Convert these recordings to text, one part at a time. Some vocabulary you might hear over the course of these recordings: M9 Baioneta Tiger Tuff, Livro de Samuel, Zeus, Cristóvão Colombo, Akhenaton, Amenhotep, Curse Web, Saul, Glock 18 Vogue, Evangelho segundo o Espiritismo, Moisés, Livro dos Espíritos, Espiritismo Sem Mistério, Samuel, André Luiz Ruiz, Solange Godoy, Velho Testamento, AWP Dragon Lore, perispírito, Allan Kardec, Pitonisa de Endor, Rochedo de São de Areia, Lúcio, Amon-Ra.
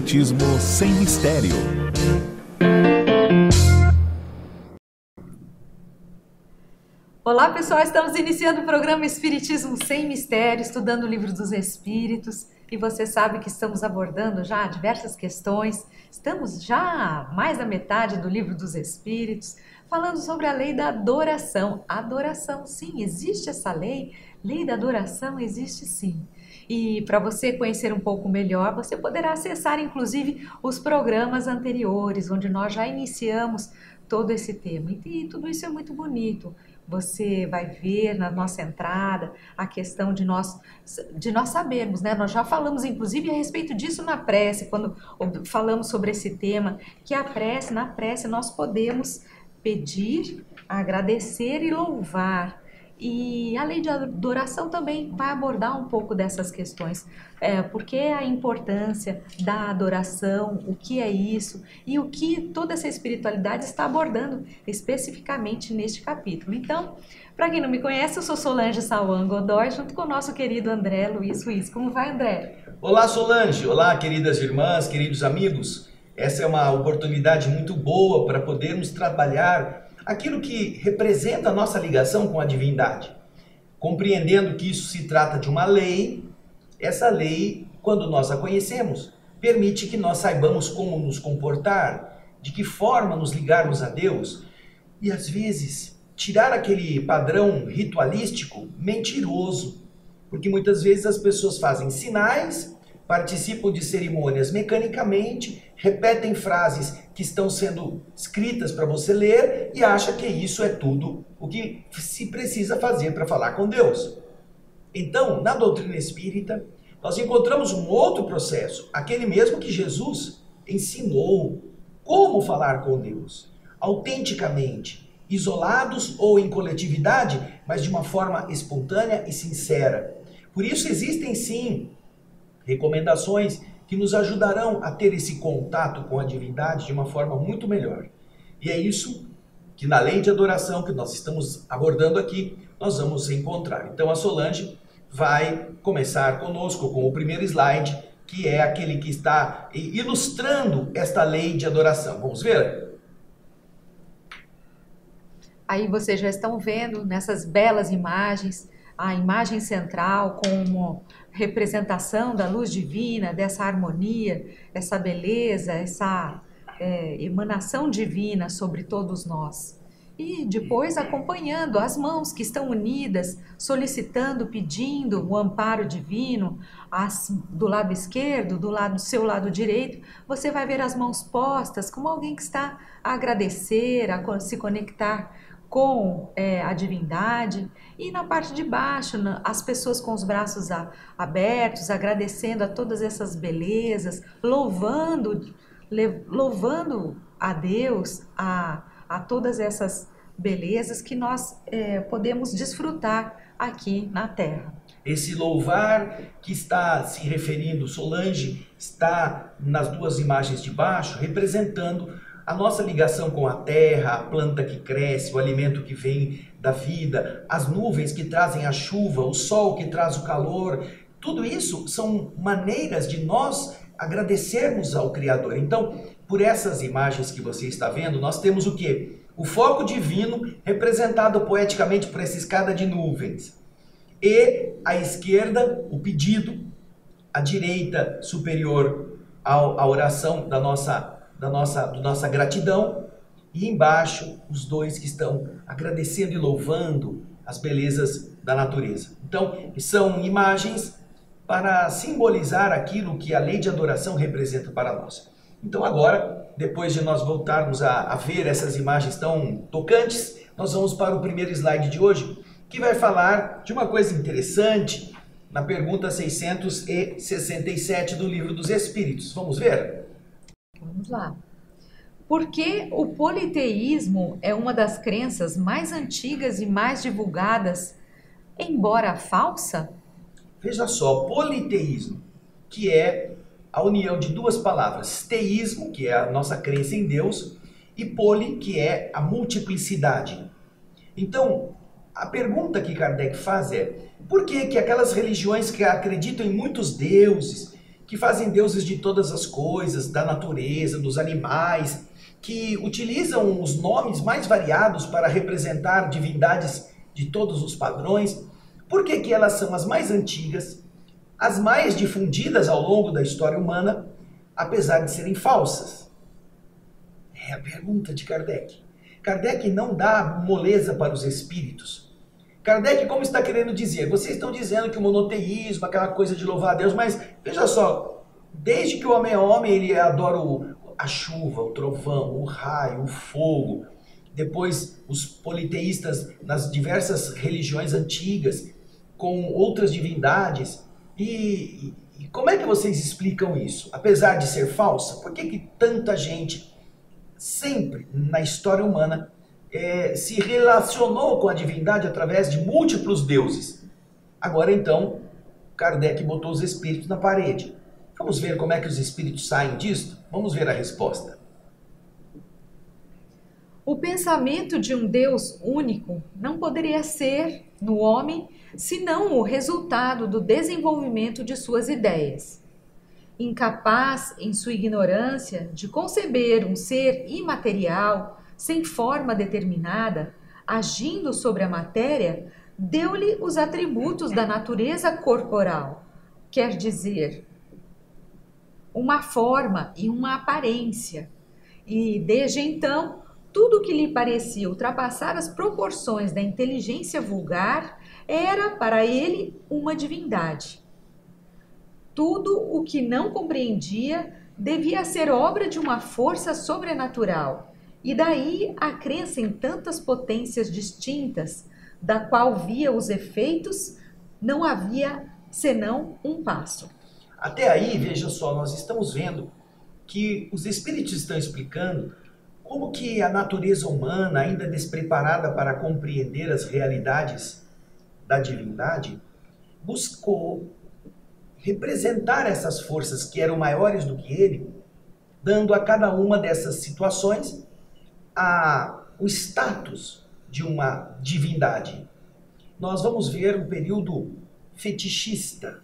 Espiritismo Sem Mistério. Olá pessoal, estamos iniciando o programa Espiritismo Sem Mistério, estudando o Livro dos Espíritos. E você sabe que estamos abordando já diversas questões, estamos já mais da metade do Livro dos Espíritos, falando sobre a lei da adoração. Adoração, sim, existe essa lei, lei da adoração existe sim. E para você conhecer um pouco melhor, você poderá acessar inclusive os programas anteriores, onde nós já iniciamos todo esse tema. E tudo isso é muito bonito. Você vai ver na nossa entrada a questão de nós sabermos, né? Nós já falamos, inclusive, a respeito disso na prece, quando falamos sobre esse tema, que a prece, na prece nós podemos pedir, agradecer e louvar. E a lei de adoração também vai abordar um pouco dessas questões. Porque a importância da adoração, o que é isso e o que toda essa espiritualidade está abordando especificamente neste capítulo. Então, para quem não me conhece, eu sou Solange Godoy, junto com o nosso querido André Luiz Ruiz. Como vai, André? Olá, Solange! Olá, queridas irmãs, queridos amigos! Essa é uma oportunidade muito boa para podermos trabalhar aquilo que representa a nossa ligação com a divindade, compreendendo que isso se trata de uma lei. Essa lei, quando nós a conhecemos, permite que nós saibamos como nos comportar, de que forma nos ligarmos a Deus e, às vezes, tirar aquele padrão ritualístico mentiroso, porque muitas vezes as pessoas fazem sinais, participam de cerimônias mecanicamente, repetem frases que estão sendo escritas para você ler e acha que isso é tudo o que se precisa fazer para falar com Deus. Então, na doutrina espírita, nós encontramos um outro processo, aquele mesmo que Jesus ensinou, como falar com Deus, autenticamente, isolados ou em coletividade, mas de uma forma espontânea e sincera. Por isso existem, sim, recomendações que nos ajudarão a ter esse contato com a divindade de uma forma muito melhor. E é isso que na lei de adoração que nós estamos abordando aqui, nós vamos encontrar. Então a Solange vai começar conosco com o primeiro slide, que é aquele que está ilustrando esta lei de adoração. Vamos ver? Aí vocês já estão vendo nessas belas imagens, a imagem central como representação da luz divina, dessa harmonia, essa beleza, essa emanação divina sobre todos nós. E depois acompanhando as mãos que estão unidas, solicitando, pedindo o amparo divino, do lado esquerdo, do seu lado direito, você vai ver as mãos postas como alguém que está a agradecer, a se conectar com a divindade. E na parte de baixo, as pessoas com os braços abertos, agradecendo a todas essas belezas, louvando a Deus, a todas essas belezas que nós podemos desfrutar aqui na Terra. Esse louvar que está se referindo, Solange, está nas duas imagens de baixo, representando a nossa ligação com a terra, a planta que cresce, o alimento que vem da vida, as nuvens que trazem a chuva, o sol que traz o calor, tudo isso são maneiras de nós agradecermos ao Criador. Então, por essas imagens que você está vendo, nós temos o quê? O foco divino representado poeticamente por essa escada de nuvens. E à esquerda, o pedido, à direita superior à oração da nossa gratidão, e embaixo os dois que estão agradecendo e louvando as belezas da natureza. Então, são imagens para simbolizar aquilo que a lei de adoração representa para nós. Então agora, depois de nós voltarmos a ver essas imagens tão tocantes, nós vamos para o primeiro slide de hoje, que vai falar de uma coisa interessante na pergunta 667 do Livro dos Espíritos. Vamos ver? Vamos lá. Por que o politeísmo é uma das crenças mais antigas e mais divulgadas, embora falsa? Veja só, politeísmo, que é a união de duas palavras, teísmo, que é a nossa crença em Deus, e poli, que é a multiplicidade. Então, a pergunta que Kardec faz é, por que aquelas religiões que acreditam em muitos deuses, que fazem deuses de todas as coisas, da natureza, dos animais, que utilizam os nomes mais variados para representar divindades de todos os padrões. Por que que elas são as mais antigas, as mais difundidas ao longo da história humana, apesar de serem falsas? É a pergunta de Kardec. Kardec não dá moleza para os espíritos. Kardec, como está querendo dizer? Vocês estão dizendo que o monoteísmo, aquela coisa de louvar a Deus, mas veja só, desde que o homem é homem, ele adora a chuva, o trovão, o raio, o fogo. Depois, os politeístas nas diversas religiões antigas, com outras divindades. E como é que vocês explicam isso? Apesar de ser falsa, por que tanta gente, sempre na história humana, se relacionou com a divindade através de múltiplos deuses? Agora, então, Kardec botou os espíritos na parede. Vamos ver como é que os espíritos saem disto? Vamos ver a resposta. O pensamento de um Deus único não poderia ser, no homem, senão o resultado do desenvolvimento de suas ideias. Incapaz, em sua ignorância, de conceber um ser imaterial, sem forma determinada, agindo sobre a matéria, deu-lhe os atributos da natureza corporal, quer dizer, uma forma e uma aparência, e desde então, tudo que lhe parecia ultrapassar as proporções da inteligência vulgar era, para ele, uma divindade. Tudo o que não compreendia devia ser obra de uma força sobrenatural, e daí a crença em tantas potências distintas, da qual via os efeitos, não havia senão um passo. Até aí, veja só, nós estamos vendo que os espíritos estão explicando como que a natureza humana, ainda despreparada para compreender as realidades da divindade, buscou representar essas forças que eram maiores do que ele, dando a cada uma dessas situações o status de uma divindade. Nós vamos ver um período fetichista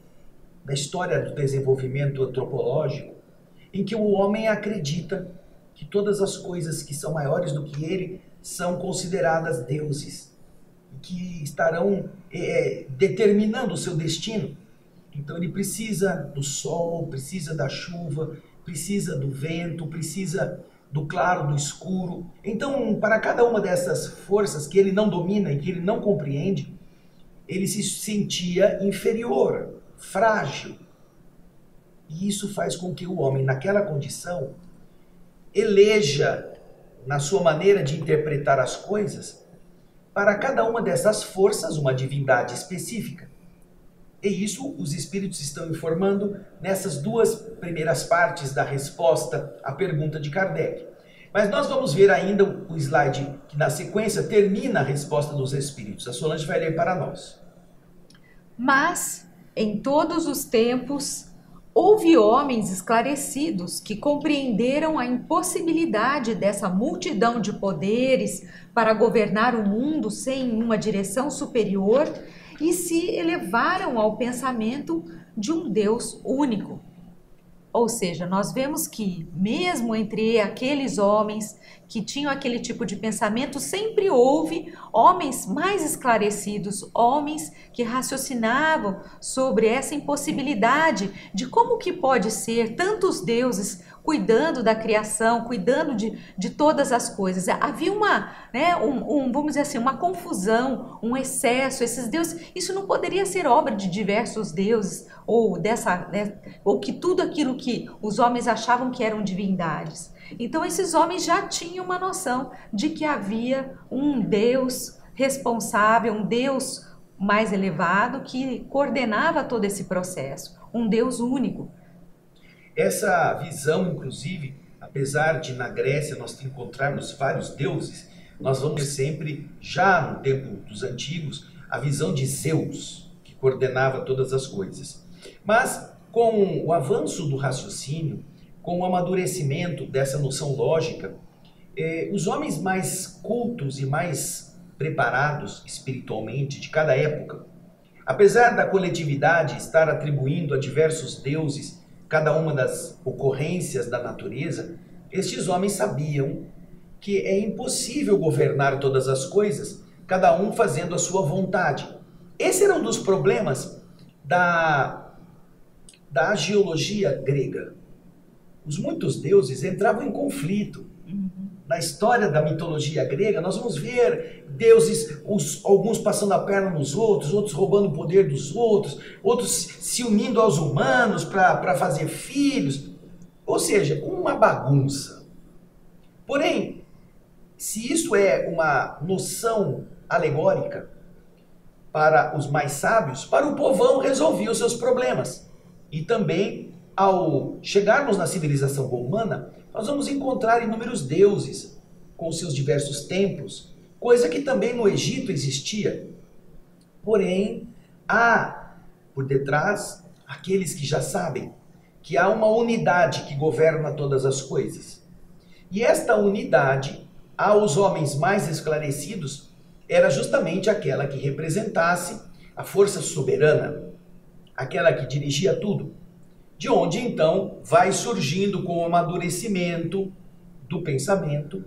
da história do desenvolvimento antropológico, em que o homem acredita que todas as coisas que são maiores do que ele são consideradas deuses, que estarão determinando o seu destino. Então ele precisa do sol, precisa da chuva, precisa do vento, precisa do claro, do escuro. Então, para cada uma dessas forças que ele não domina e que ele não compreende, ele se sentia inferior, frágil. E isso faz com que o homem, naquela condição, eleja, na sua maneira de interpretar as coisas, para cada uma dessas forças, uma divindade específica. E isso os espíritos estão informando nessas duas primeiras partes da resposta à pergunta de Kardec. Mas nós vamos ver ainda o slide que, na sequência, termina a resposta dos espíritos. A Solange vai ler para nós. Mas, em todos os tempos, houve homens esclarecidos que compreenderam a impossibilidade dessa multidão de poderes para governar o mundo sem uma direção superior e se elevaram ao pensamento de um Deus único. Ou seja, nós vemos que, mesmo entre aqueles homens que tinham aquele tipo de pensamento, sempre houve homens mais esclarecidos, homens que raciocinavam sobre essa impossibilidade de como que pode ser tantos deuses cuidando da criação, cuidando de todas as coisas. Havia vamos dizer assim, uma confusão, um excesso. Esses deuses, isso não poderia ser obra de diversos deuses ou que tudo aquilo que os homens achavam que eram divindades. Então esses homens já tinham uma noção de que havia um Deus responsável, um Deus mais elevado que coordenava todo esse processo, um Deus único. Essa visão, inclusive, apesar de na Grécia nós encontrarmos vários deuses, nós vamos sempre, já no tempo dos antigos, a visão de Zeus, que coordenava todas as coisas. Mas com o avanço do raciocínio, com o amadurecimento dessa noção lógica, os homens mais cultos e mais preparados espiritualmente de cada época, apesar da coletividade estar atribuindo a diversos deuses cada uma das ocorrências da natureza, estes homens sabiam que é impossível governar todas as coisas, cada um fazendo a sua vontade. Esse era um dos problemas da agiologia grega. Os muitos deuses entravam em conflito. Na história da mitologia grega, nós vamos ver deuses, alguns passando a perna nos outros, outros roubando o poder dos outros, outros se unindo aos humanos para fazer filhos. Ou seja, uma bagunça. Porém, se isso é uma noção alegórica para os mais sábios, para o povão resolver os seus problemas. E também, ao chegarmos na civilização romana, nós vamos encontrar inúmeros deuses com seus diversos templos, coisa que também no Egito existia. Porém, há por detrás aqueles que já sabem que há uma unidade que governa todas as coisas. E esta unidade, aos homens mais esclarecidos, era justamente aquela que representasse a força soberana, aquela que dirigia tudo. De onde, então, vai surgindo com o amadurecimento do pensamento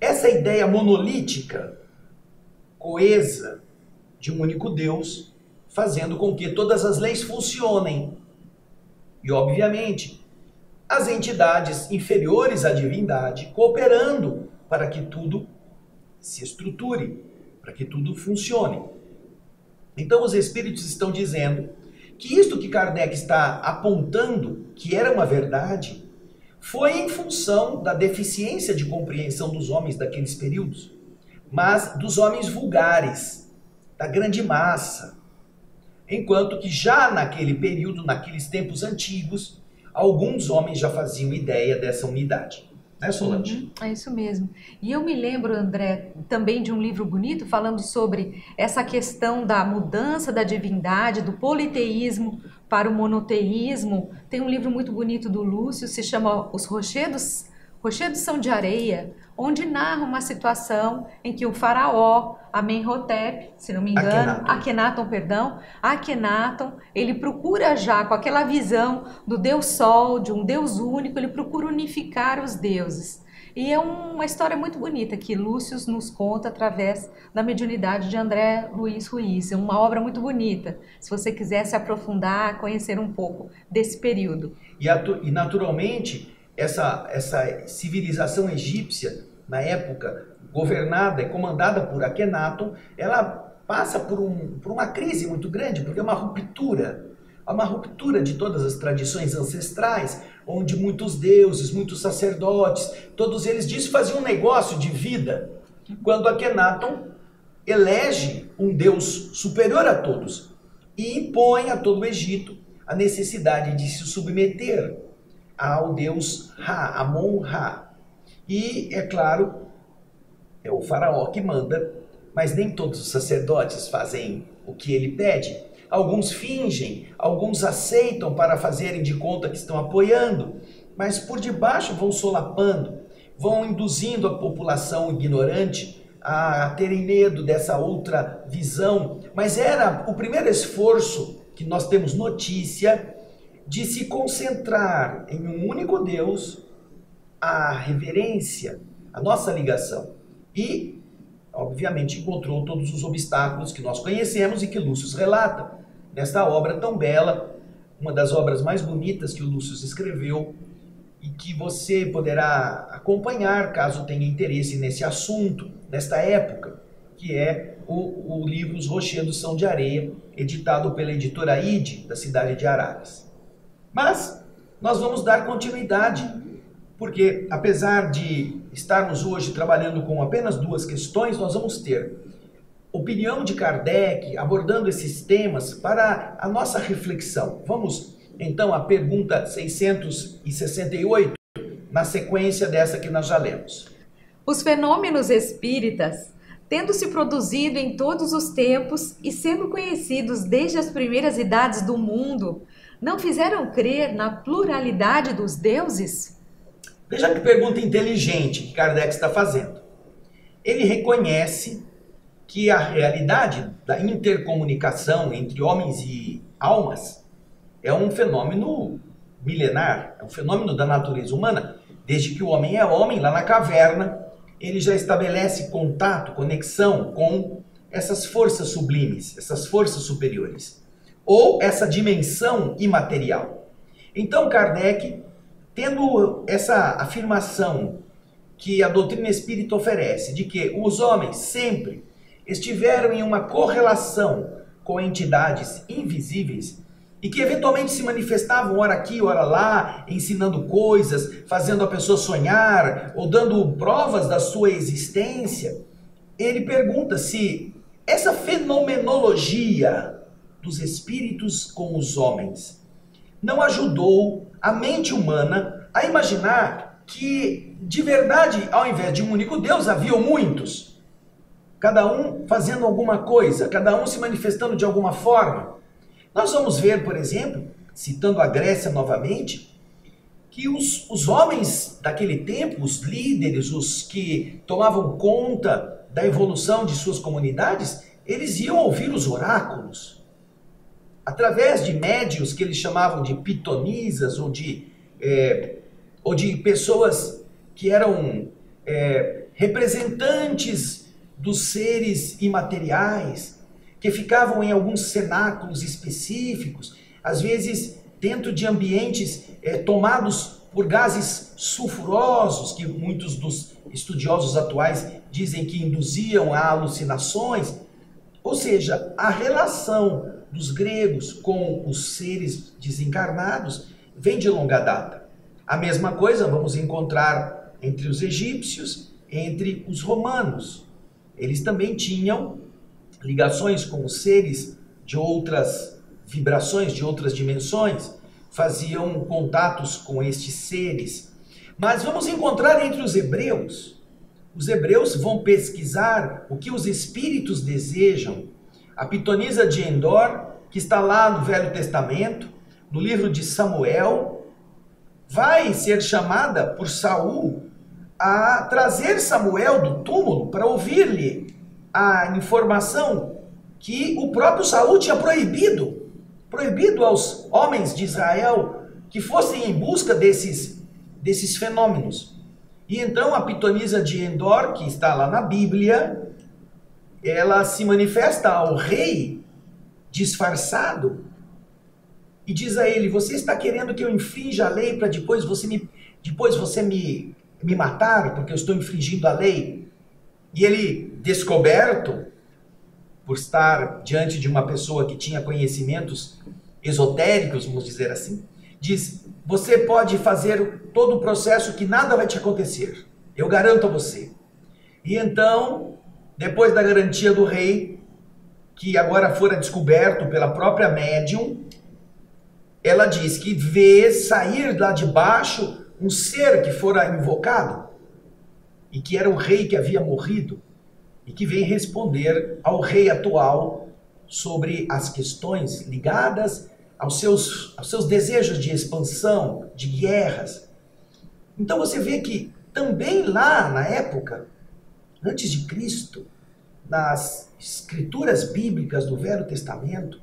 essa ideia monolítica, coesa, de um único Deus, fazendo com que todas as leis funcionem. E, obviamente, as entidades inferiores à divindade cooperando para que tudo se estruture, para que tudo funcione. Então, os espíritos estão dizendo que isto que Kardec está apontando, que era uma verdade, foi em função da deficiência de compreensão dos homens daqueles períodos, mas dos homens vulgares, da grande massa. Enquanto que já naquele período, naqueles tempos antigos, alguns homens já faziam ideia dessa unidade. Né, Solange? É isso mesmo. E eu me lembro, André, também de um livro bonito falando sobre essa questão da mudança da divindade, do politeísmo para o monoteísmo. Tem um livro muito bonito do Lúcio, se chama Os Rochedos São de Areia, onde narra uma situação em que o faraó, Amenhotep, se não me engano, Akhenaton, ele procura já com aquela visão do Deus Sol, de um Deus único, ele procura unificar os deuses. E é uma história muito bonita que Lúcio nos conta através da mediunidade de André Luiz Ruiz. É uma obra muito bonita, se você quiser se aprofundar, conhecer um pouco desse período. E naturalmente, essa civilização egípcia, na época, governada e comandada por Akhenaton, ela passa por uma crise muito grande, porque é uma ruptura de todas as tradições ancestrais, onde muitos deuses, muitos sacerdotes, todos eles desfaziam um negócio de vida, quando Akhenaton elege um deus superior a todos e impõe a todo o Egito a necessidade de se submeter ao deus Ra, Amon-Ra. E, é claro, é o faraó que manda, mas nem todos os sacerdotes fazem o que ele pede. Alguns fingem, alguns aceitam para fazerem de conta que estão apoiando, mas por debaixo vão solapando, vão induzindo a população ignorante a terem medo dessa outra visão. Mas era o primeiro esforço que nós temos notícia de se concentrar em um único Deus, a reverência, a nossa ligação. E, obviamente, encontrou todos os obstáculos que nós conhecemos e que Lúcio relata nesta obra tão bela, uma das obras mais bonitas que o Lúcio escreveu e que você poderá acompanhar caso tenha interesse nesse assunto, nesta época, que é o livro Os Rochedos São de Areia, editado pela editora Ide, da cidade de Araras. Mas nós vamos dar continuidade, porque apesar de estarmos hoje trabalhando com apenas duas questões, nós vamos ter opinião de Kardec abordando esses temas para a nossa reflexão. Vamos, então, à pergunta 668, na sequência dessa que nós já lemos. Os fenômenos espíritas, tendo se produzido em todos os tempos e sendo conhecidos desde as primeiras idades do mundo, não fizeram crer na pluralidade dos deuses? Veja que pergunta inteligente que Kardec está fazendo. Ele reconhece que a realidade da intercomunicação entre homens e almas é um fenômeno milenar, é um fenômeno da natureza humana, desde que o homem é homem, lá na caverna, ele já estabelece contato, conexão com essas forças sublimes, essas forças superiores, ou essa dimensão imaterial. Então Kardec, tendo essa afirmação que a doutrina espírita oferece, de que os homens sempre estiveram em uma correlação com entidades invisíveis, e que eventualmente se manifestavam ora aqui, ora lá, ensinando coisas, fazendo a pessoa sonhar, ou dando provas da sua existência, ele pergunta se essa fenomenologia dos espíritos com os homens não ajudou a mente humana a imaginar que, de verdade, ao invés de um único Deus, havia muitos, cada um fazendo alguma coisa, cada um se manifestando de alguma forma. Nós vamos ver, por exemplo, citando a Grécia novamente, que os homens daquele tempo, os líderes, os que tomavam conta da evolução de suas comunidades, eles iam ouvir os oráculos. Através de médiuns que eles chamavam de pitonisas ou de pessoas que eram representantes dos seres imateriais, que ficavam em alguns cenáculos específicos, às vezes dentro de ambientes tomados por gases sulfurosos, que muitos dos estudiosos atuais dizem que induziam a alucinações. Ou seja, a relação dos gregos com os seres desencarnados vem de longa data. A mesma coisa vamos encontrar entre os egípcios, entre os romanos. Eles também tinham ligações com os seres de outras vibrações, de outras dimensões, faziam contatos com estes seres. Mas vamos encontrar entre os hebreus. Os hebreus vão pesquisar o que os espíritos desejam. A Pitonisa de Endor, que está lá no Velho Testamento, no livro de Samuel, vai ser chamada por Saul a trazer Samuel do túmulo para ouvir-lhe a informação que o próprio Saul tinha proibido aos homens de Israel que fossem em busca desses fenômenos. E então a Pitonisa de Endor, que está lá na Bíblia, ela se manifesta ao rei disfarçado e diz a ele: você está querendo que eu infrinja a lei para depois você me matar porque eu estou infringindo a lei? E ele, descoberto por estar diante de uma pessoa que tinha conhecimentos esotéricos, vamos dizer assim, diz: você pode fazer todo o processo que nada vai te acontecer, eu garanto a você. E então, depois da garantia do rei, que agora fora descoberto pela própria médium, ela diz que vê sair lá de baixo um ser que fora invocado e que era o rei que havia morrido, e que vem responder ao rei atual sobre as questões ligadas aos seus desejos de expansão, de guerras. Então você vê que também lá na época, antes de Cristo, nas escrituras bíblicas do Velho Testamento,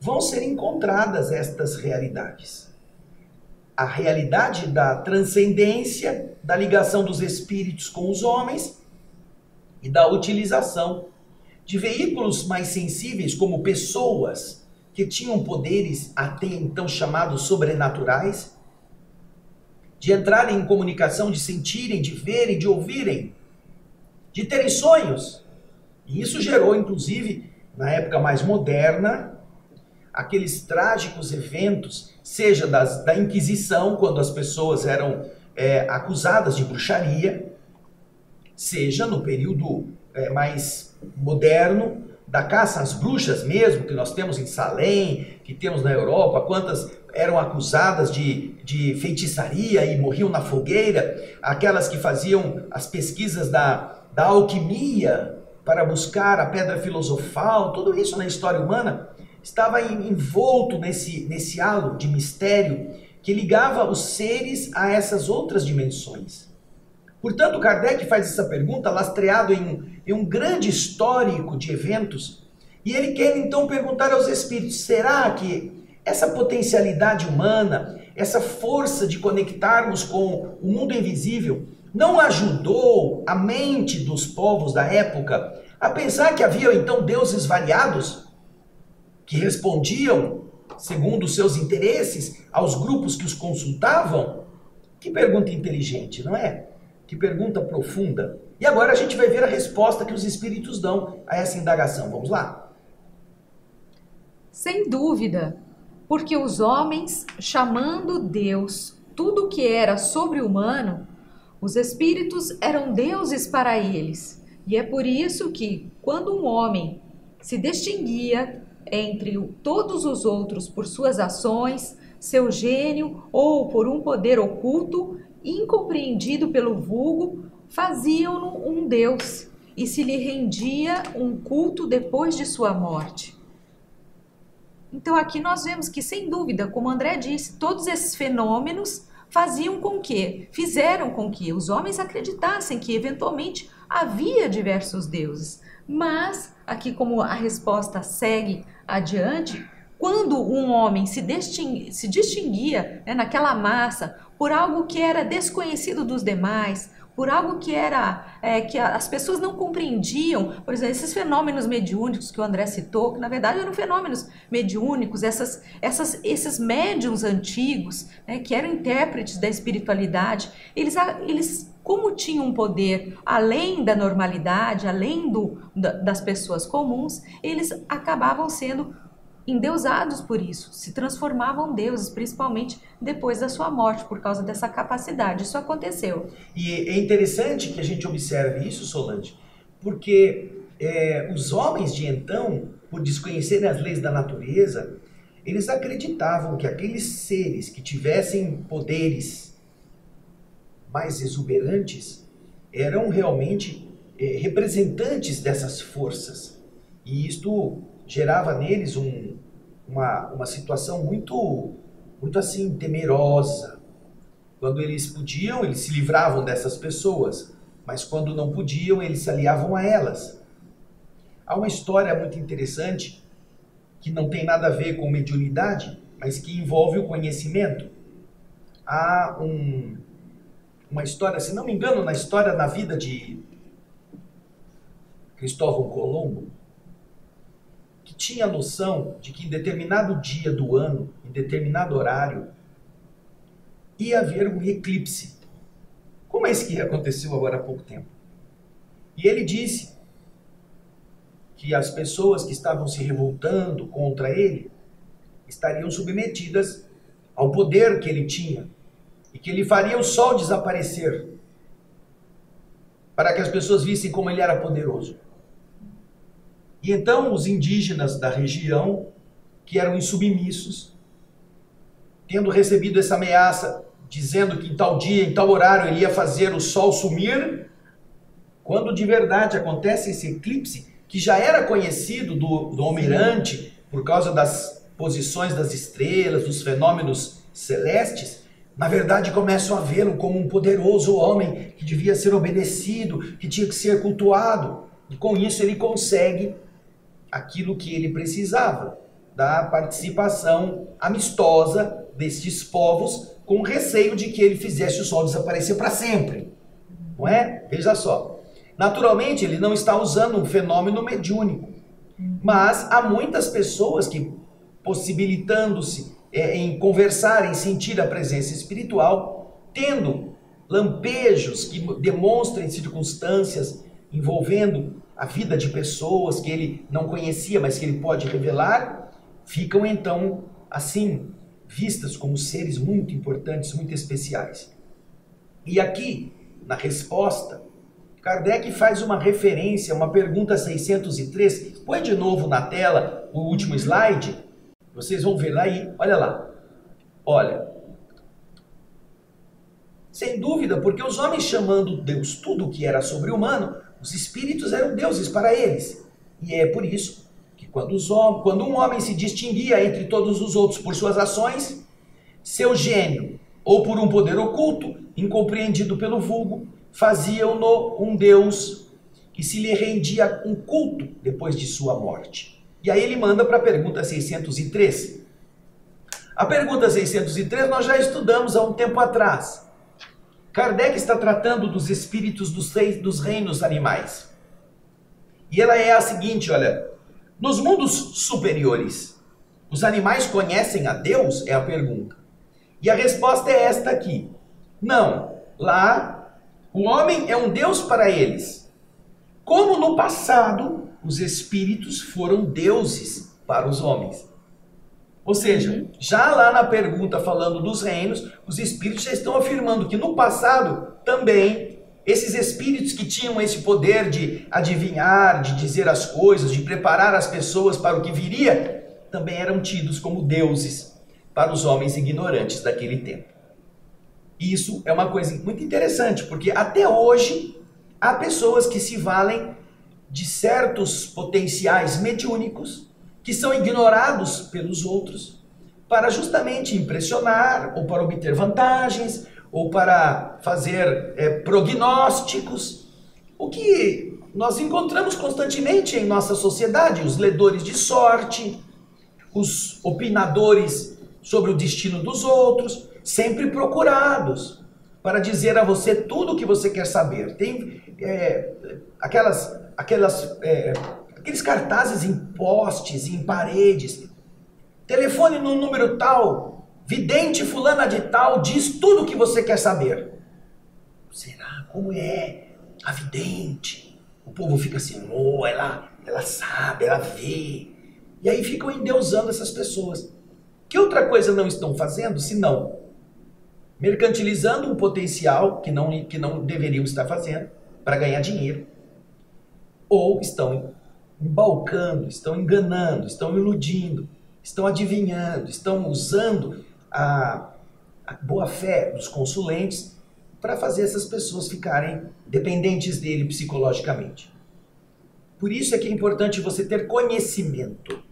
vão ser encontradas estas realidades. A realidade da transcendência, da ligação dos espíritos com os homens, e da utilização de veículos mais sensíveis, como pessoas que tinham poderes até então chamados sobrenaturais, de entrarem em comunicação, de sentirem, de verem, de ouvirem, de terem sonhos. E isso gerou, inclusive, na época mais moderna, aqueles trágicos eventos, seja da Inquisição, quando as pessoas eram acusadas de bruxaria, seja no período mais moderno, da caça às bruxas mesmo, que nós temos em Salém, que temos na Europa, quantas eram acusadas de feitiçaria e morriam na fogueira, aquelas que faziam as pesquisas da alquimia para buscar a pedra filosofal, tudo isso na história humana estava envolto nesse halo de mistério que ligava os seres a essas outras dimensões. Portanto, Kardec faz essa pergunta lastreado em um grande histórico de eventos, e ele quer então perguntar aos espíritos: será que essa potencialidade humana, essa força de conectarmos com o mundo invisível, não ajudou a mente dos povos da época a pensar que havia então deuses variados que respondiam, segundo os seus interesses, aos grupos que os consultavam? Que pergunta inteligente, não é? Que pergunta profunda. E agora a gente vai ver a resposta que os espíritos dão a essa indagação. Vamos lá? Sem dúvida, porque os homens, chamando Deus tudo que era sobre-humano, os espíritos eram deuses para eles. E é por isso que, quando um homem se distinguia entre todos os outros por suas ações, seu gênio ou por um poder oculto, incompreendido pelo vulgo, faziam-no um deus e se lhe rendia um culto depois de sua morte. Então aqui nós vemos que, sem dúvida, como André disse, todos esses fenômenos fizeram com que os homens acreditassem que eventualmente havia diversos deuses. Mas, aqui como a resposta segue adiante, quando um homem se distinguia, né, naquela massa por algo que era desconhecido dos demais, por algo que era que as pessoas não compreendiam, por exemplo, esses fenômenos mediúnicos que o André citou, que na verdade eram fenômenos mediúnicos, esses médiuns antigos, né, que eram intérpretes da espiritualidade, eles como tinham um poder além da normalidade, além das pessoas comuns, eles acabavam sendo endeusados por isso, se transformavam deuses, principalmente depois da sua morte, por causa dessa capacidade. Isso aconteceu. E é interessante que a gente observe isso, Solange, porque os homens de então, por desconhecerem as leis da natureza, eles acreditavam que aqueles seres que tivessem poderes mais exuberantes eram realmente representantes dessas forças. E isto gerava neles uma situação muito assim temerosa. Quando eles podiam, eles se livravam dessas pessoas, mas quando não podiam, eles se aliavam a elas. Há uma história muito interessante que não tem nada a ver com mediunidade, mas que envolve o conhecimento. Há uma história, se não me engano, na história da vida de Cristóvão Colombo, que tinha a noção de que em determinado dia do ano, em determinado horário, ia haver um eclipse, como é isso que aconteceu agora há pouco tempo. E ele disse que as pessoas que estavam se revoltando contra ele estariam submetidas ao poder que ele tinha e que ele faria o sol desaparecer para que as pessoas vissem como ele era poderoso. E então os indígenas da região, que eram insubmissos, tendo recebido essa ameaça, dizendo que em tal dia, em tal horário, ele ia fazer o sol sumir, quando de verdade acontece esse eclipse, que já era conhecido do almirante, por causa das posições das estrelas, dos fenômenos celestes, na verdade começam a vê-lo como um poderoso homem, que devia ser obedecido, que tinha que ser cultuado. E com isso ele consegue aquilo que ele precisava, da participação amistosa destes povos, com receio de que ele fizesse o sol desaparecer para sempre, não é? Veja só, naturalmente ele não está usando um fenômeno mediúnico, mas há muitas pessoas que, possibilitando-se em conversar, em sentir a presença espiritual, tendo lampejos que demonstrem circunstâncias envolvendo a vida de pessoas que ele não conhecia, mas que ele pode revelar, ficam então assim, vistas como seres muito importantes, muito especiais. E aqui, na resposta, Kardec faz uma referência, uma pergunta 603, põe de novo na tela o último slide, vocês vão ver lá e olha lá, olha. Sem dúvida, porque os homens, chamando Deus tudo o que era sobre-humano, os espíritos eram deuses para eles. E é por isso que quando um homem se distinguia entre todos os outros por suas ações, seu gênio, ou por um poder oculto, incompreendido pelo vulgo, fazia-no um deus que se lhe rendia um culto depois de sua morte. E aí ele manda para a pergunta 603. A pergunta 603 nós já estudamos há um tempo atrás. Kardec está tratando dos espíritos dos reinos animais. E ela é a seguinte, olha. Nos mundos superiores, os animais conhecem a Deus? É a pergunta. E a resposta é esta aqui. Não. Lá, o homem é um Deus para eles. Como no passado, os espíritos foram deuses para os homens. Ou seja, já lá na pergunta falando dos reinos, os espíritos já estão afirmando que no passado também esses espíritos que tinham esse poder de adivinhar, de dizer as coisas, de preparar as pessoas para o que viria, também eram tidos como deuses para os homens ignorantes daquele tempo. E isso é uma coisa muito interessante, porque até hoje há pessoas que se valem de certos potenciais mediúnicos que são ignorados pelos outros, para justamente impressionar, ou para obter vantagens, ou para fazer prognósticos, o que nós encontramos constantemente em nossa sociedade, os ledores de sorte, os opinadores sobre o destino dos outros, sempre procurados para dizer a você tudo o que você quer saber. Tem aqueles cartazes em postes, em paredes. Telefone no número tal, vidente fulana de tal, diz tudo o que você quer saber. Será? Como é? A vidente. O povo fica assim, oh, ela sabe, ela vê. E aí ficam endeusando essas pessoas. Que outra coisa não estão fazendo, senão mercantilizando um potencial que não deveriam estar fazendo para ganhar dinheiro. Ou estão embalcando, estão enganando, estão iludindo, estão adivinhando, estão usando a boa-fé dos consulentes para fazer essas pessoas ficarem dependentes dele psicologicamente. Por isso é que é importante você ter conhecimento.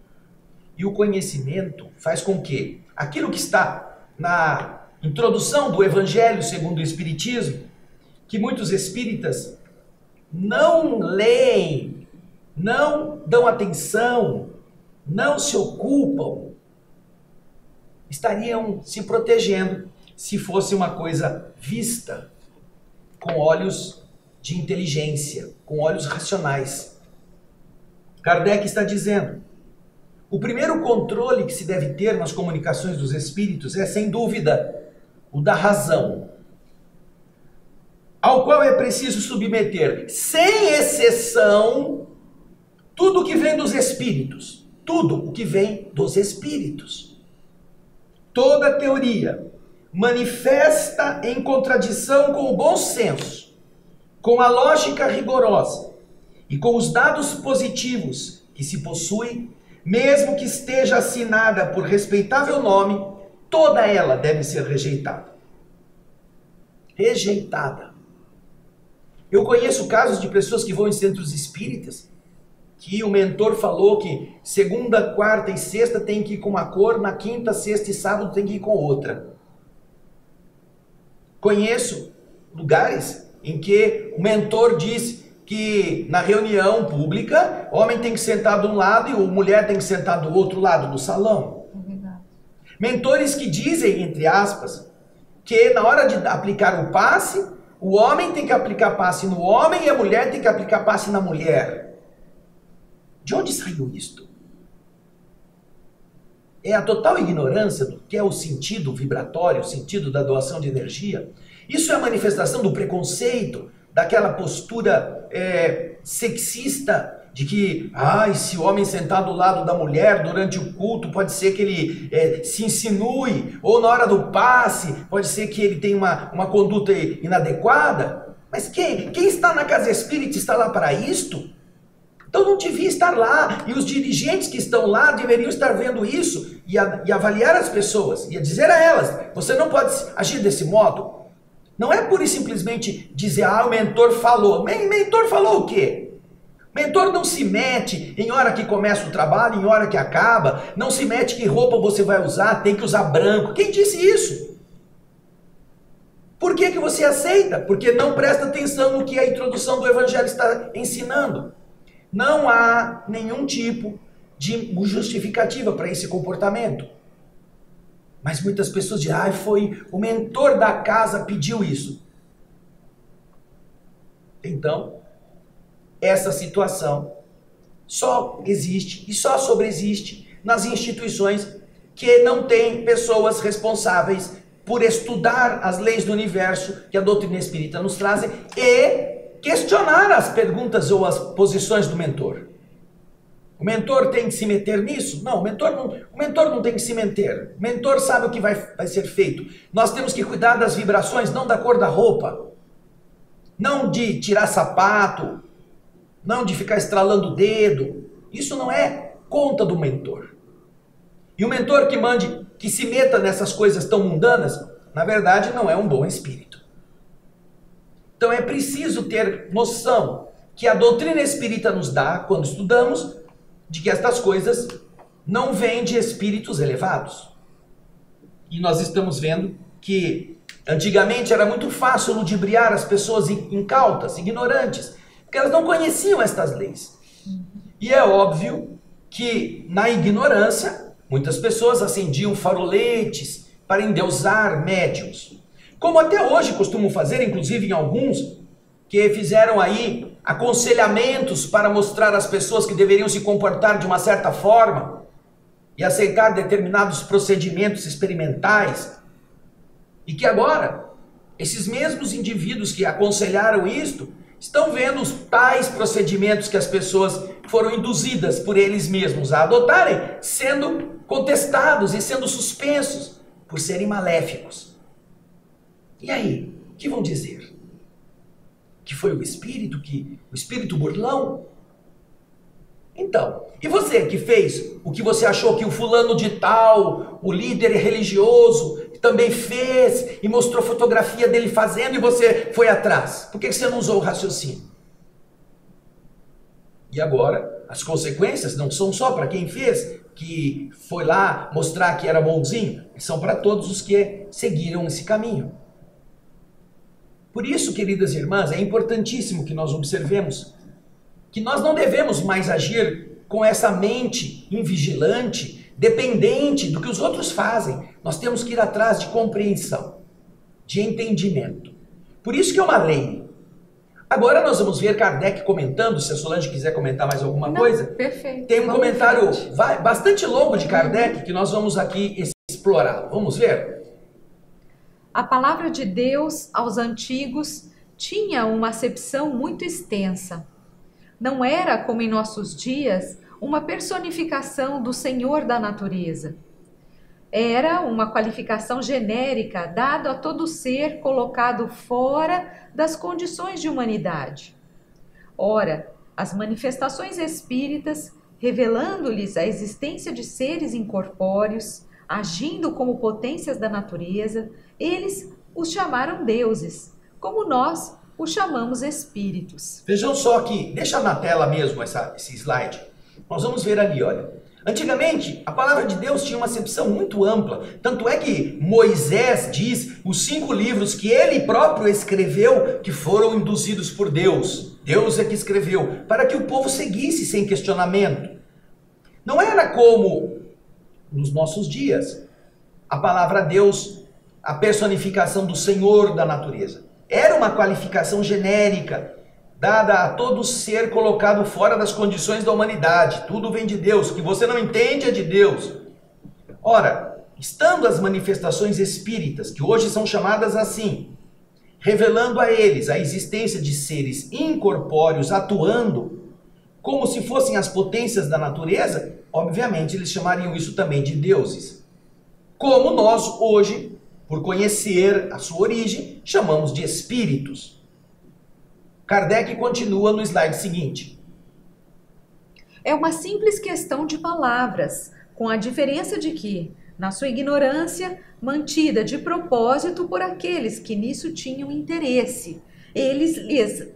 E o conhecimento faz com que aquilo que está na introdução do Evangelho segundo o Espiritismo, que muitos espíritas não leem, não dão atenção, não se ocupam, estariam se protegendo se fosse uma coisa vista com olhos de inteligência, com olhos racionais. Kardec está dizendo, o primeiro controle que se deve ter nas comunicações dos espíritos é, sem dúvida, o da razão, ao qual é preciso submeter, sem exceção, tudo o que vem dos espíritos, tudo o que vem dos espíritos. Toda teoria manifesta em contradição com o bom senso, com a lógica rigorosa e com os dados positivos que se possui, mesmo que esteja assinada por respeitável nome, toda ela deve ser rejeitada. Rejeitada. Eu conheço casos de pessoas que vão em centros espíritas que o mentor falou que segunda, quarta e sexta tem que ir com uma cor, na quinta, sexta e sábado tem que ir com outra. Conheço lugares em que o mentor diz que na reunião pública, homem tem que sentar de um lado e mulher tem que sentar do outro lado do salão. É verdade. Mentores que dizem, entre aspas, que na hora de aplicar o passe, o homem tem que aplicar passe no homem e a mulher tem que aplicar passe na mulher. De onde saiu isto? É a total ignorância do que é o sentido vibratório, o sentido da doação de energia. Isso é a manifestação do preconceito, daquela postura sexista, de que, se o homem sentar do lado da mulher durante o culto, pode ser que ele se insinue, ou na hora do passe, pode ser que ele tenha uma conduta inadequada. Mas quem está na casa espírita está lá para isto? Então não devia estar lá, e os dirigentes que estão lá deveriam estar vendo isso e avaliar as pessoas, e dizer a elas, você não pode agir desse modo. Não é pura e simplesmente dizer, o mentor falou. Mentor falou o quê? Mentor não se mete em hora que começa o trabalho, em hora que acaba, não se mete que roupa você vai usar, tem que usar branco. Quem disse isso? Por que você aceita? Porque não presta atenção no que a introdução do Evangelho está ensinando. Não há nenhum tipo de justificativa para esse comportamento. Mas muitas pessoas dizem, ah, foi o mentor da casa pediu isso. Então, essa situação só existe e só sobreexiste nas instituições que não têm pessoas responsáveis por estudar as leis do universo que a doutrina espírita nos traz e questionar as perguntas ou as posições do mentor. O mentor tem que se meter nisso? Não, o mentor não tem que se meter. O mentor sabe o que vai ser feito. Nós temos que cuidar das vibrações, não da cor da roupa, não de tirar sapato, não de ficar estralando o dedo. Isso não é conta do mentor. E o mentor que mande, que se meta nessas coisas tão mundanas, na verdade não é um bom espírito. Então é preciso ter noção que a doutrina espírita nos dá, quando estudamos, de que estas coisas não vêm de espíritos elevados. E nós estamos vendo que antigamente era muito fácil ludibriar as pessoas incautas, ignorantes, porque elas não conheciam estas leis. E é óbvio que na ignorância muitas pessoas acendiam faroletes para endeusar médiuns, como até hoje costumam fazer, inclusive em alguns que fizeram aí aconselhamentos para mostrar às pessoas que deveriam se comportar de uma certa forma e aceitar determinados procedimentos experimentais. E que agora, esses mesmos indivíduos que aconselharam isto, estão vendo os tais procedimentos que as pessoas foram induzidas por eles mesmos a adotarem, sendo contestados e sendo suspensos por serem maléficos. E aí, o que vão dizer? Que foi o espírito burlão? Então, e você que fez o que você achou que o fulano de tal, o líder religioso, também fez e mostrou fotografia dele fazendo e você foi atrás? Por que você não usou o raciocínio? E agora, as consequências não são só para quem fez, que foi lá mostrar que era bonzinho, são para todos os que seguiram esse caminho. Por isso, queridas irmãs, é importantíssimo que nós observemos que nós não devemos mais agir com essa mente invigilante, dependente do que os outros fazem. Nós temos que ir atrás de compreensão, de entendimento. Por isso que é uma lei. Agora nós vamos ver Kardec comentando, se a Solange quiser comentar mais alguma coisa. Perfeito. Tem um comentário bastante longo de Kardec que nós vamos aqui explorar. Vamos ver? A palavra de Deus aos antigos tinha uma acepção muito extensa. Não era, como em nossos dias, uma personificação do Senhor da natureza. Era uma qualificação genérica dada a todo ser colocado fora das condições de humanidade. Ora, as manifestações espíritas, revelando-lhes a existência de seres incorpóreos, agindo como potências da natureza, eles os chamaram deuses, como nós os chamamos espíritos. Vejam só aqui, deixa na tela mesmo esse slide. Nós vamos ver ali, olha. Antigamente, a palavra de Deus tinha uma acepção muito ampla. Tanto é que Moisés diz os 5 livros que ele próprio escreveu que foram induzidos por Deus. Deus é que escreveu, para que o povo seguisse sem questionamento. Não era como nos nossos dias, a palavra Deus, a personificação do Senhor da natureza. Era uma qualificação genérica, dada a todo ser colocado fora das condições da humanidade. Tudo vem de Deus, o que você não entende é de Deus. Ora, estando as manifestações espíritas, que hoje são chamadas assim, revelando a eles a existência de seres incorpóreos atuando como se fossem as potências da natureza, obviamente eles chamariam isso também de deuses. Como nós hoje, por conhecer a sua origem, chamamos de espíritos. Kardec continua no slide seguinte. É uma simples questão de palavras, com a diferença de que, na sua ignorância, mantida de propósito por aqueles que nisso tinham interesse, eles lhes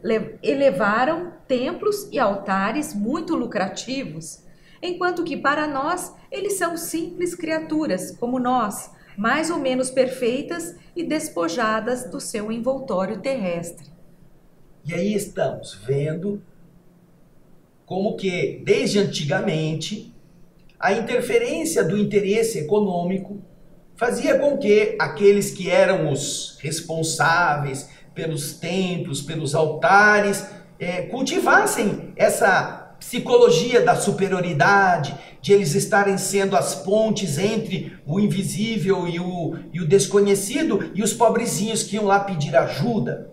elevaram templos e altares muito lucrativos, enquanto que para nós eles são simples criaturas, como nós, mais ou menos perfeitas e despojadas do seu envoltório terrestre. E aí estamos vendo como que, desde antigamente, a interferência do interesse econômico fazia com que aqueles que eram os responsáveis pelos templos, pelos altares, cultivassem essa psicologia da superioridade, de eles estarem sendo as pontes entre o invisível e o desconhecido, e os pobrezinhos que iam lá pedir ajuda.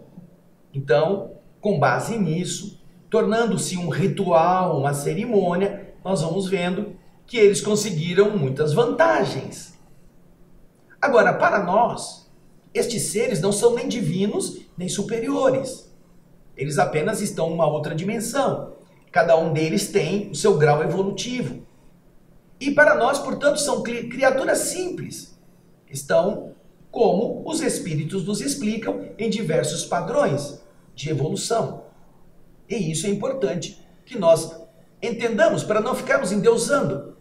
Então, com base nisso, tornando-se um ritual, uma cerimônia, nós vamos vendo que eles conseguiram muitas vantagens. Agora, para nós, estes seres não são nem divinos, nem superiores. Eles apenas estão numa outra dimensão. Cada um deles tem o seu grau evolutivo. E para nós, portanto, são criaturas simples. Estão, como os espíritos nos explicam, em diversos padrões de evolução. E isso é importante que nós entendamos, para não ficarmos endeusando.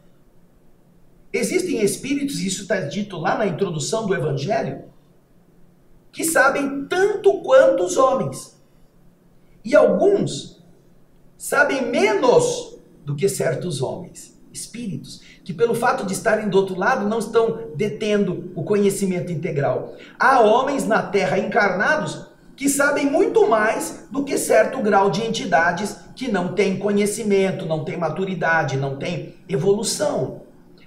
Existem espíritos, isso está dito lá na introdução do Evangelho, que sabem tanto quanto os homens. E alguns sabem menos do que certos homens, espíritos, que pelo fato de estarem do outro lado não estão detendo o conhecimento integral. Há homens na Terra encarnados que sabem muito mais do que certo grau de entidades que não têm conhecimento, não têm maturidade, não têm evolução.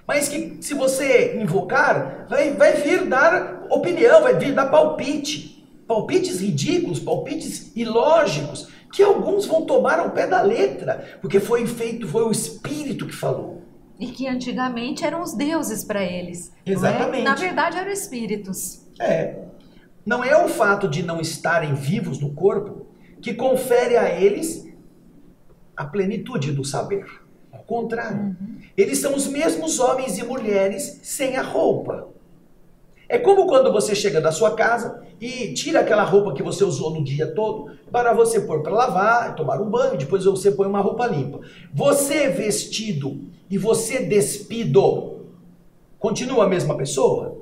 Mas que, se você invocar, vai vir dar opinião, vai vir dar palpite. Palpites ridículos, palpites ilógicos, que alguns vão tomar ao pé da letra, porque foi o espírito que falou. E que antigamente eram os deuses para eles. Exatamente. Não é? Na verdade eram espíritos. É. Não é o fato de não estarem vivos no corpo que confere a eles a plenitude do saber. Ao contrário, eles são os mesmos homens e mulheres sem a roupa. É como quando você chega da sua casa e tira aquela roupa que você usou no dia todo para você pôr para lavar, tomar um banho, depois você põe uma roupa limpa. Você vestido e você despido, continua a mesma pessoa?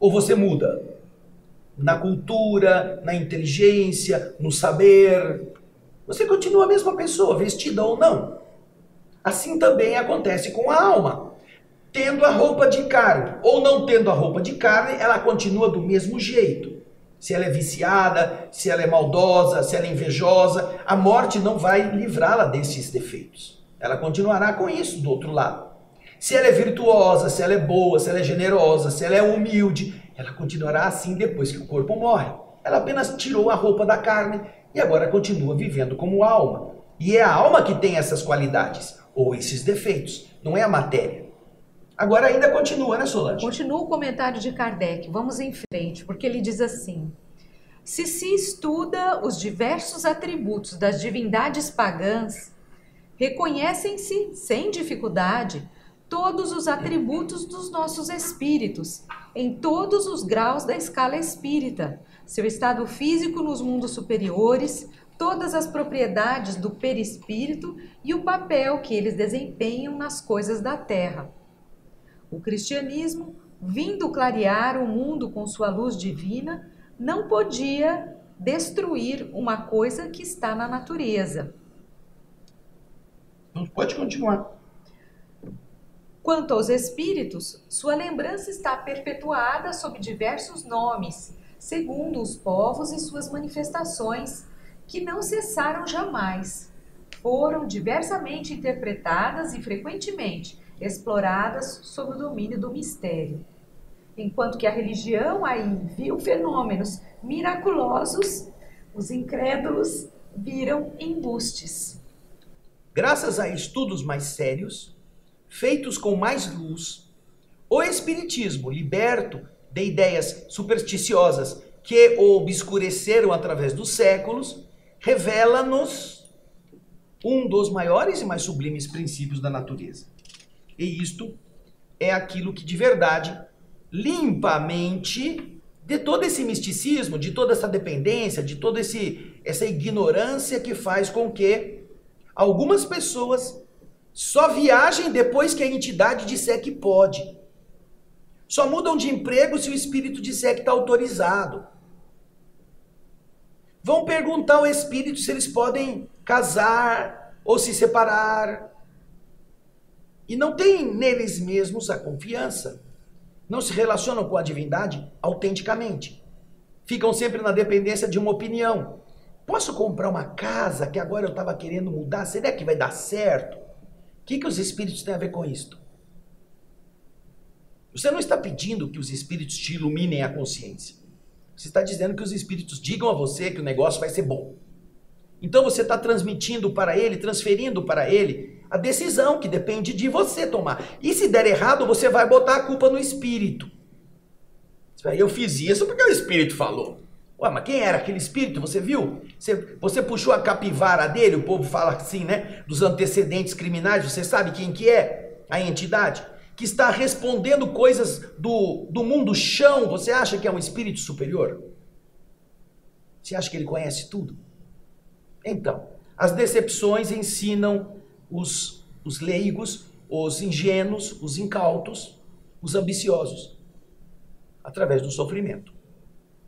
Ou você muda? Na cultura, na inteligência, no saber, você continua a mesma pessoa, vestida ou não. Assim também acontece com a alma. Tendo a roupa de carne ou não tendo a roupa de carne, ela continua do mesmo jeito. Se ela é viciada, se ela é maldosa, se ela é invejosa, a morte não vai livrá-la desses defeitos. Ela continuará com isso do outro lado. Se ela é virtuosa, se ela é boa, se ela é generosa, se ela é humilde, ela continuará assim depois que o corpo morre. Ela apenas tirou a roupa da carne e agora continua vivendo como alma. E é a alma que tem essas qualidades, ou esses defeitos, não é a matéria. Agora ainda continua, né, Solange? Continua o comentário de Kardec, vamos em frente, porque ele diz assim: se se estuda os diversos atributos das divindades pagãs, reconhecem-se sem dificuldade todos os atributos dos nossos espíritos, em todos os graus da escala espírita, seu estado físico nos mundos superiores, todas as propriedades do perispírito e o papel que eles desempenham nas coisas da terra. O cristianismo, vindo clarear o mundo com sua luz divina, não podia destruir uma coisa que está na natureza. Não pode continuar. Quanto aos espíritos, sua lembrança está perpetuada sob diversos nomes, segundo os povos e suas manifestações, que não cessaram jamais. Foram diversamente interpretadas e frequentemente exploradas sob o domínio do mistério. Enquanto que a religião aí viu fenômenos miraculosos, os incrédulos viram embustes. Graças a estudos mais sérios, feitos com mais luz, o Espiritismo, liberto de ideias supersticiosas que o obscureceram através dos séculos, revela-nos um dos maiores e mais sublimes princípios da natureza. E isto é aquilo que, de verdade, limpa a mente de todo esse misticismo, de toda essa dependência, de toda essa ignorância que faz com que algumas pessoas só viajem depois que a entidade disser que pode. Só mudam de emprego se o espírito disser que está autorizado. Vão perguntar ao espírito se eles podem casar ou se separar. E não tem neles mesmos a confiança não se relacionam com a divindade autenticamente. Ficam sempre na dependência de uma opinião. Posso comprar uma casa que agora eu estava querendo mudar? Será que vai dar certo? O que os espíritos têm a ver com isto? Você não está pedindo que os espíritos te iluminem a consciência. Você está dizendo que os espíritos digam a você que o negócio vai ser bom. Então você está transmitindo para ele, transferindo para ele a decisão que depende de você tomar. E se der errado, você vai botar a culpa no espírito. Eu fiz isso porque o espírito falou. Ué, mas quem era aquele espírito? Você viu? Você puxou a capivara dele, o povo fala assim, né? Dos antecedentes criminais, você sabe quem que é a entidade? Que está respondendo coisas do mundo chão. Você acha que é um espírito superior? Você acha que ele conhece tudo? Então, as decepções ensinam os leigos, os ingênuos, os incautos, os ambiciosos, através do sofrimento.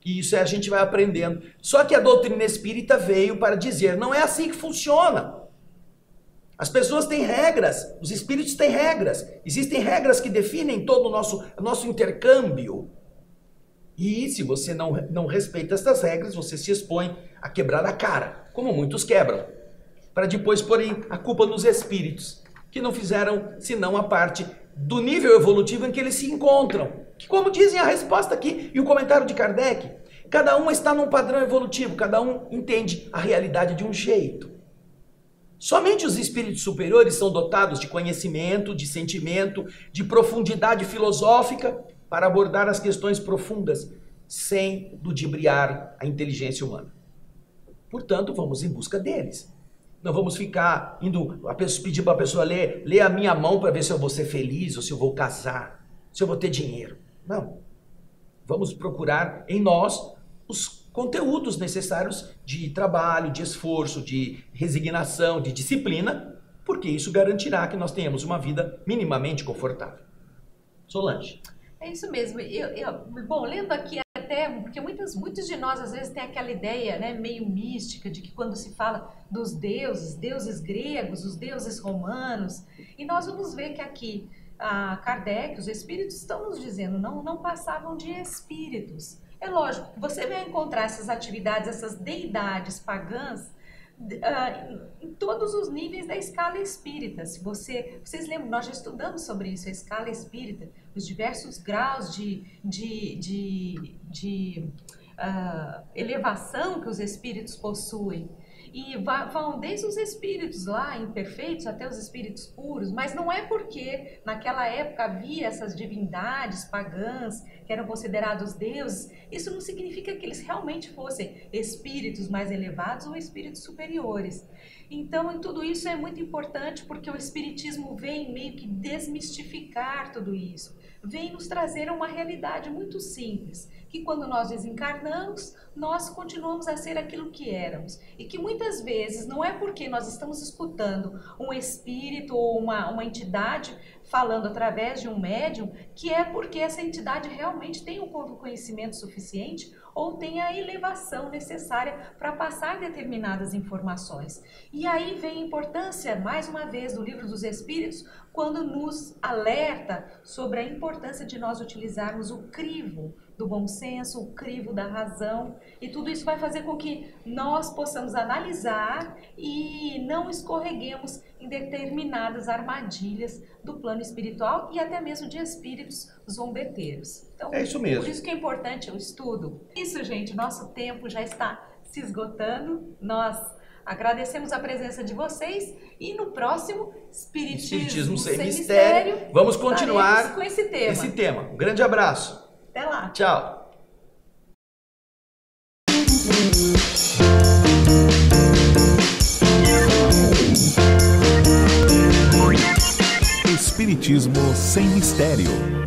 E isso a gente vai aprendendo. Só que a doutrina espírita veio para dizer, não é assim que funciona. As pessoas têm regras, os espíritos têm regras. Existem regras que definem todo o nosso intercâmbio. E se você não respeita essas regras, você se expõe a quebrar a cara, como muitos quebram, para depois porem a culpa nos espíritos, que não fizeram senão a parte do nível evolutivo em que eles se encontram. Que, como dizem a resposta aqui e o comentário de Kardec, cada um está num padrão evolutivo, cada um entende a realidade de um jeito. Somente os espíritos superiores são dotados de conhecimento, de sentimento, de profundidade filosófica para abordar as questões profundas sem ludibriar a inteligência humana. Portanto, vamos em busca deles. Não vamos ficar indo pedir para a pessoa ler a minha mão para ver se eu vou ser feliz ou se eu vou casar, se eu vou ter dinheiro. Não. Vamos procurar em nós os conteúdos necessários de trabalho, de esforço, de resignação, de disciplina, porque isso garantirá que nós tenhamos uma vida minimamente confortável. Solange. É isso mesmo. Bom, lendo aqui até, porque muitos de nós às vezes tem aquela ideia, né, meio mística, de que quando se fala dos deuses gregos, os deuses romanos, e nós vamos ver que aqui Kardec, os espíritos estão nos dizendo, não passavam de espíritos. É lógico que você vai encontrar essas atividades, essas deidades pagãs em todos os níveis da escala espírita. Se vocês lembram, nós já estudamos sobre isso, a escala espírita, os diversos graus de elevação que os espíritos possuem. E vão desde os espíritos lá imperfeitos até os espíritos puros, mas não é porque naquela época havia essas divindades pagãs que eram considerados deuses, isso não significa que eles realmente fossem espíritos mais elevados ou espíritos superiores. Então, em tudo isso é muito importante porque o espiritismo vem meio que desmistificar tudo isso, vem nos trazer uma realidade muito simples, que quando nós desencarnamos, nós continuamos a ser aquilo que éramos. E que muitas vezes não é porque nós estamos escutando um espírito ou uma entidade falando através de um médium, que é porque essa entidade realmente tem um conhecimento suficiente ou tem a elevação necessária para passar determinadas informações. E aí vem a importância, mais uma vez, do Livro dos Espíritos, quando nos alerta sobre a importância de nós utilizarmos o crivo do bom senso, o crivo da razão, e tudo isso vai fazer com que nós possamos analisar e não escorreguemos em determinadas armadilhas do plano espiritual e até mesmo de espíritos zombeteiros. Então, é isso mesmo. Por isso que é importante o estudo. Isso, gente, nosso tempo já está se esgotando, nós agradecemos a presença de vocês e no próximo Espiritismo Sem Mistério vamos continuar com esse tema. Um grande abraço. Até lá. Tchau. Espiritismo Sem Mistério.